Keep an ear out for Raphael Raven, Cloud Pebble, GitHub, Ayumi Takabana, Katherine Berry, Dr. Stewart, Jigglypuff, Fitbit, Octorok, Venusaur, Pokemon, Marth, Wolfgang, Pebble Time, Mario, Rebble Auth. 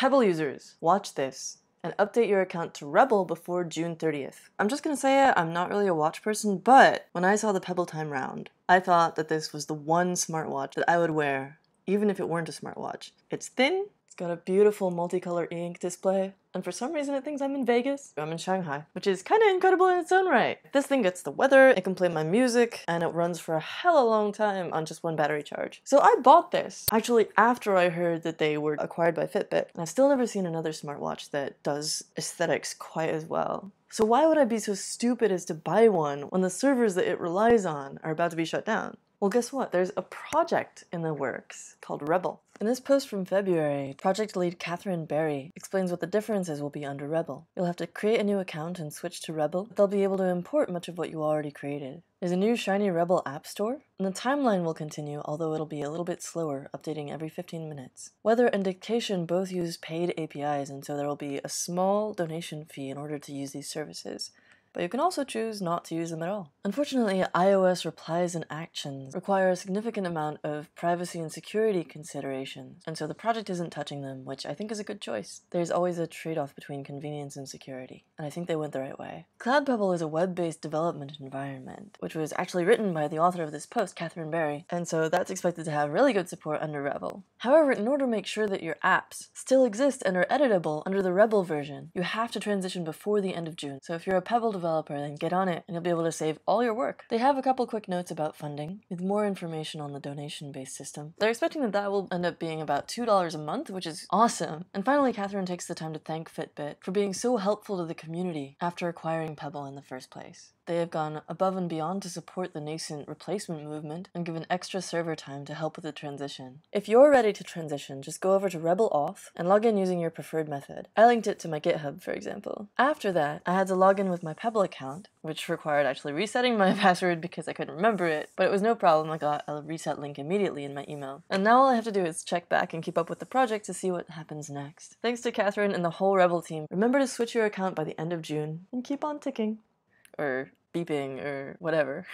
Pebble users, watch this and update your account to Rebble before June 30th. I'm just gonna say it, I'm not really a watch person, but when I saw the Pebble Time round, I thought that this was the one smartwatch that I would wear, even if it weren't a smartwatch. It's thin, it's got a beautiful multicolor e-ink display, and for some reason it thinks I'm in Vegas. I'm in Shanghai, which is kind of incredible in its own right. This thing gets the weather, it can play my music, and it runs for a hella long time on just one battery charge. So I bought this actually after I heard that they were acquired by Fitbit, and I've still never seen another smartwatch that does aesthetics quite as well. So why would I be so stupid as to buy one when the servers that it relies on are about to be shut down? Well, guess what? There's a project in the works called Rebble. In this post from February, project lead Katherine Berry explains what the differences will be under Rebble. You'll have to create a new account and switch to Rebble, but they'll be able to import much of what you already created. There's a new shiny Rebble app store, and the timeline will continue, although it'll be a little bit slower, updating every 15 minutes. Weather and dictation both use paid APIs, and so there will be a small donation fee in order to use these services. But you can also choose not to use them at all. Unfortunately, iOS replies and actions require a significant amount of privacy and security considerations, and so the project isn't touching them, which I think is a good choice. There's always a trade-off between convenience and security, and I think they went the right way. Cloud Pebble is a web-based development environment, which was actually written by the author of this post, Katherine Berry, and so that's expected to have really good support under Rebble. However, in order to make sure that your apps still exist and are editable under the Rebble version, you have to transition before the end of June. So if you're a Pebble developer, then get on it and you'll be able to save all your work. They have a couple quick notes about funding with more information on the donation-based system. They're expecting that that will end up being about $2 a month, which is awesome. And finally, Katherine takes the time to thank Fitbit for being so helpful to the community after acquiring Pebble in the first place. They have gone above and beyond to support the nascent replacement movement and given extra server time to help with the transition. If you're ready to transition, just go over to Rebble Auth and log in using your preferred method. I linked it to my GitHub, for example. After that, I had to log in with my Pebble account, which required actually resetting my password because I couldn't remember it, but it was no problem. I got a reset link immediately in my email. And now all I have to do is check back and keep up with the project to see what happens next. Thanks to Katherine and the whole Rebble team. Remember to switch your account by the end of June and keep on ticking. Or beeping or whatever.